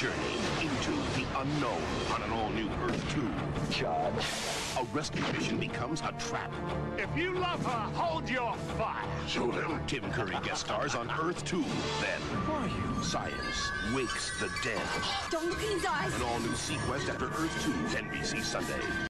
journey into the unknown on an all-new Earth 2. Charge. A rescue mission becomes a trap. If you love her, hold your fire. Shoot him. Tim Curry guest stars on Earth 2. Then, who are you? Science wakes the dead. Don't please us. An all-new SeaQuest after Earth 2, NBC Sunday.